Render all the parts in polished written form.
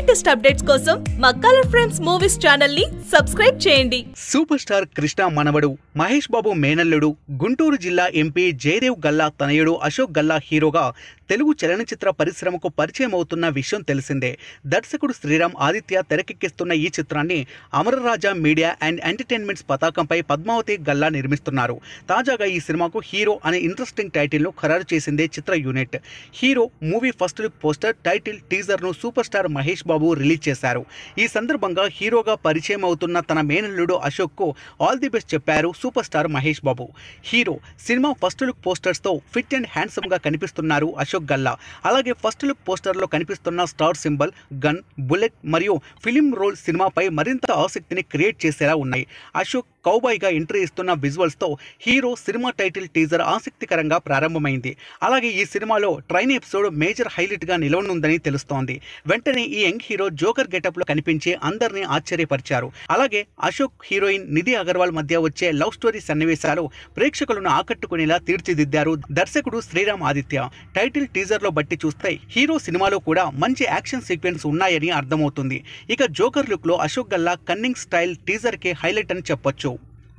Latest updates కోసం మా colour friends movies channel ని సబ్స్క్రైబ్ చేయండి. సూపర్ స్టార్ కృష్ణ మనవడు మహేష్ బాబు మేనల్లుడు గుంటూరు జిల్లా ఎంపీ జయదేవ్ గల్లా తనయుడు అశోక్ గల్లా హీరోగా తెలుగు చలనచిత్ర పరిశ్రమకు పరిచయం అవుతున్న విషయం తెలిసిందే. దర్శకుడు శ్రీరామ్ ఆదిత్య తెరకెక్కిస్తున్న ఈ చిత్రాన్ని అమరరాజా మీడియా అండ్ ఎంటర్టైన్మెంట్స్ పతాకంపై పద్మావతి గల్లా నిర్మిస్తున్నారు. తాజాగా ఈ సినిమాకు హీరో అనే ఇంట్రెస్టింగ్ టైటిల్ను ఖరారు చేసిందే చిత్ర unit. Hero movie first look poster, title, టీజర్ను super star Mahesh Babu release చేశారు. ఈ సందర్భంగా హీరోగా పరిచయం అవుతున్న తన మేనల్లుడు అశోక్కు ఆల్ ది బెస్ట్ చెప్పారు super star Mahesh Babu. Hero cinema first look పోస్టర్స్తో ఫిట్ అండ్ హ్యాండ్సమ్గా కనిపిస్తున్నారు అశోక్ గల్లా. అలాగే ఫస్ట్ లుక్ పోస్టర్లో కనిపిస్తున్న స్టార్ సింబల్, గన్, బుల్లెట్ మరియు ఫిలిం రోల్ సినిమాపై మరింత ఆసక్తిని క్రియేట్ చేసేలా ఉన్నాయి. అశోక్ కౌబాయ్గా ఎంట్రీ ఇస్తున్న విజువల్స్తో హీరో సినిమా టైటిల్ టీజర్ ఆసక్తికరంగా ప్రారంభమైంది. అలాగే ఈ సినిమాలో ట్రైన్ ఎపిసోడ్ మేజర్ హైలైట్గా నిలవనుందని తెలుస్తోంది. వెంటనే ఈ యంగ్ హీరో జోకర్ గెటప్లో కనిపించి అందరినీ ఆశ్చర్యపరిచారు. అలాగే అశోక్, హీరోయిన్ నిధి అగర్వాల్ మధ్య వచ్చే లవ్ స్టోరీ సన్నివేశాలు ప్రేక్షకులను ఆకట్టుకునేలా తీర్చిదిద్దారు దర్శకుడు శ్రీరామ్ ఆదిత్య. టైటిల్ టీజర్లో బట్టి చూస్తే హీరో సినిమాలో కూడా మంచి యాక్షన్ సీక్వెన్స్ ఉన్నాయని అర్థమవుతుంది. ఇక జోకర్ లుక్లో అశోక్ గల్లా కన్నింగ్ స్టైల్ టీజర్కే హైలైట్ అని చెప్పొచ్చు.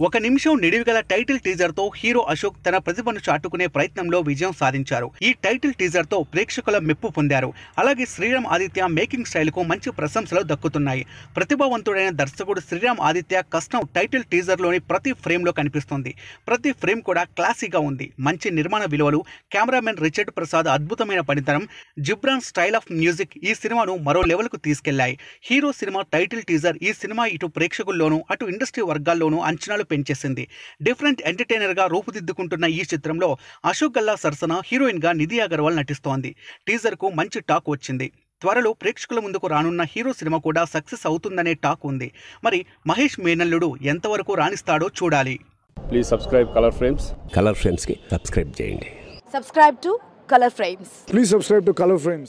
ఒక నిమిషం నిడివిగల టైటిల్ టీజర్తో హీరో అశోక్ తన ప్రతిభను చాటుకునే ప్రయత్నంలో విజయం సాధించారు. ఈ టైటిల్ టీజర్తో ప్రేక్షకుల మెప్పు పొందారు. అలాగే శ్రీరామ్ ఆదిత్య మేకింగ్ స్టైల్కు మంచి ప్రశంసలు దక్కుతున్నాయి. ప్రతిభావంతుడైన దర్శకుడు శ్రీరామ్ ఆదిత్య కష్టం టైటిల్ టీజర్లోని ప్రతి ఫ్రేమ్లో కనిపిస్తుంది. ప్రతి ఫ్రేమ్ కూడా క్లాసీగా ఉంది. మంచి నిర్మాణ విలువలు, కెమెరామెన్ రిచర్డ్ ప్రసాద్ అద్భుతమైన పనితనం, జిబ్రాన్ స్టైల్ ఆఫ్ మ్యూజిక్ ఈ సినిమాను మరో లెవెల్కు తీసుకెళ్లాయి. హీరో సినిమా టైటిల్ టీజర్ ఈ సినిమా ఇటు ప్రేక్షకుల్లోనూ అటు ఇండస్ట్రీ వర్గాల్లోనూ అంచనాలు పెంచేసింది. డిఫరెంట్ ఎంటర్టైనర్ గా రూపుదిద్దుకుంటున్న ఈ చిత్రంలో అశోక్ గల్లా సరసన హీరోయిన్ గా నిధి అగర్వాల్ నటిస్తోంది. టీజర్ కు మంచి టాక్ వచ్చింది. త్వరలో ప్రేక్షకుల ముందుకు రానున్న హీరో సినిమా కూడా సక్సెస్ అవుతుందనే టాక్ ఉంది. మరి మహేష్ మేనల్లుడు ఎంతవరకు రాణిస్తాడో చూడాలి. Please subscribe colour frames. Colour frames కి సబ్స్క్రైబ్ చేయండి. Subscribe to colour frames. Please subscribe to colour frames.